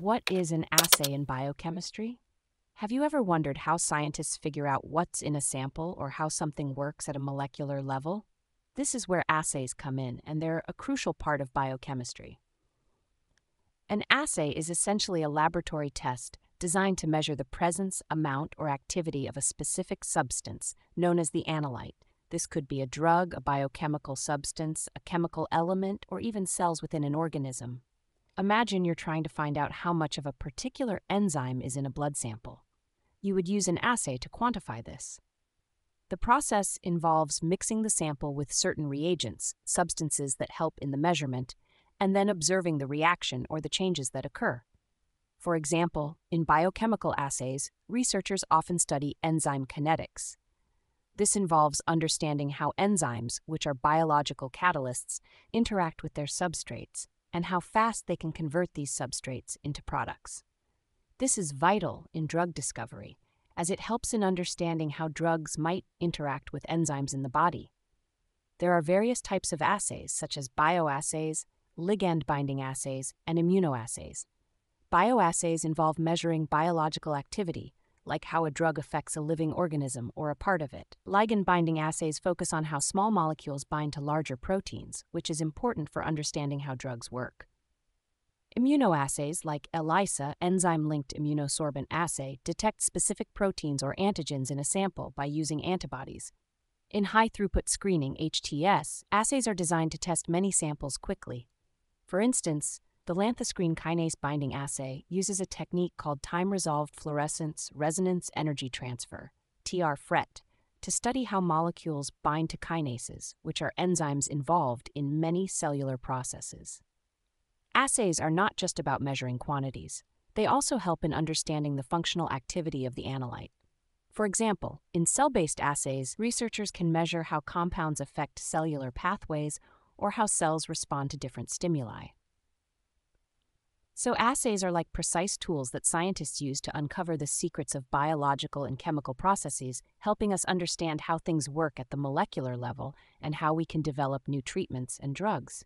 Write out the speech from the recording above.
What is an assay in biochemistry? Have you ever wondered how scientists figure out what's in a sample or how something works at a molecular level? This is where assays come in, and they're a crucial part of biochemistry. An assay is essentially a laboratory test designed to measure the presence, amount, or activity of a specific substance, known as the analyte. This could be a drug, a biochemical substance, a chemical element, or even cells within an organism. Imagine you're trying to find out how much of a particular enzyme is in a blood sample. You would use an assay to quantify this. The process involves mixing the sample with certain reagents, substances that help in the measurement, and then observing the reaction or the changes that occur. For example, in biochemical assays, researchers often study enzyme kinetics. This involves understanding how enzymes, which are biological catalysts, interact with their substrates, and how fast they can convert these substrates into products. This is vital in drug discovery, as it helps in understanding how drugs might interact with enzymes in the body. There are various types of assays, such as bioassays, ligand-binding assays, and immunoassays. Bioassays involve measuring biological activity, like how a drug affects a living organism or a part of it. Ligand-binding assays focus on how small molecules bind to larger proteins, which is important for understanding how drugs work. Immunoassays, like ELISA, enzyme-linked immunosorbent assay, detect specific proteins or antigens in a sample by using antibodies. In high-throughput screening, HTS, assays are designed to test many samples quickly. For instance, the Lanthoscreen Kinase Binding Assay uses a technique called time-resolved fluorescence resonance energy transfer, TR-FRET, to study how molecules bind to kinases, which are enzymes involved in many cellular processes. Assays are not just about measuring quantities. They also help in understanding the functional activity of the analyte. For example, in cell-based assays, researchers can measure how compounds affect cellular pathways or how cells respond to different stimuli. So assays are like precise tools that scientists use to uncover the secrets of biological and chemical processes, helping us understand how things work at the molecular level and how we can develop new treatments and drugs.